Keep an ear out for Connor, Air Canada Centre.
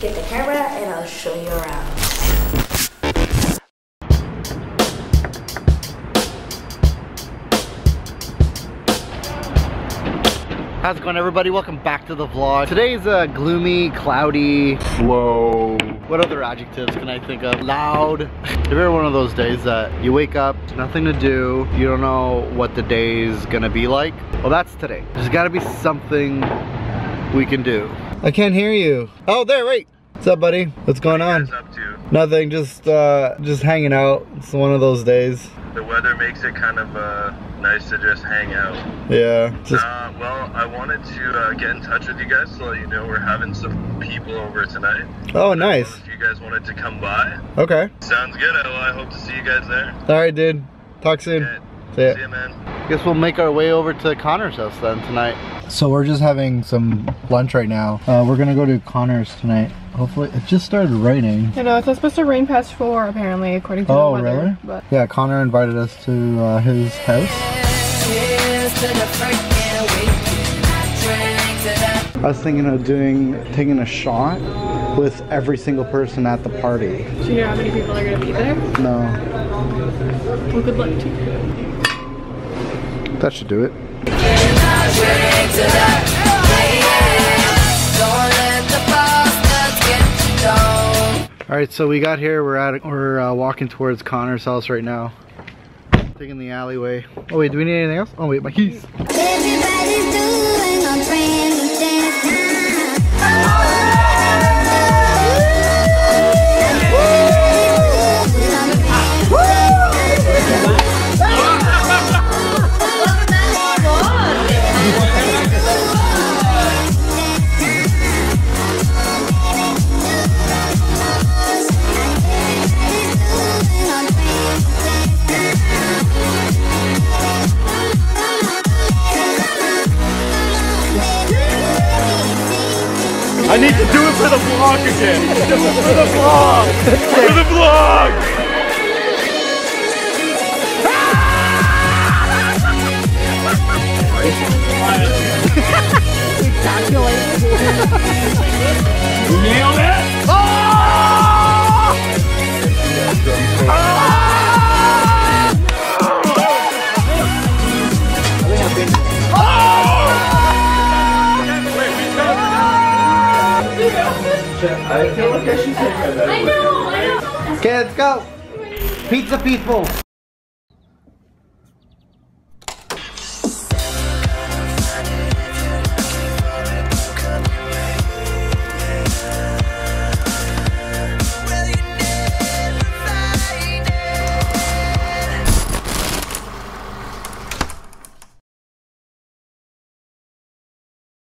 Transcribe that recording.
Get the camera and I'll show you around. How's it going, everybody? Welcome back to the vlog. Today's a gloomy, cloudy, slow. What other adjectives can I think of? Loud. Have you ever one of those days that you wake up, nothing to do, you don't know what the day's gonna be like? Well, that's today. There's gotta be something we can do. I can't hear you. Oh, there, right. What's up, buddy? What's going on? What are you guys up to? Nothing, just hanging out. It's one of those days. The weather makes it kind of nice to just hang out. Yeah. Well, I wanted to get in touch with you guys to let you know we're having some people over tonight. Oh, nice. If you guys wanted to come by. Okay. Sounds good. Well, I hope to see you guys there. All right, dude. Talk soon. Okay. See ya, man. Guess we'll make our way over to Connor's house then tonight. So we're just having some lunch right now. We're gonna go to Connor's tonight. Hopefully, it just started raining. You know, it's not supposed to rain past 4 apparently, according to the weather. Oh, really? But yeah, Connor invited us to his house. I was thinking of taking a shot with every single person at the party. Do you know how many people are gonna be there? No. Well, good luck to you. That should do it. All right, so we got here. We're walking towards Connor's house right now. Taking the alleyway. Oh wait, do we need anything else? Oh wait, my keys. I need to do it for the vlog again. Just for the vlog. For the vlog. You nailed it. Oh! I know, I know. Okay, let's go. Pizza people.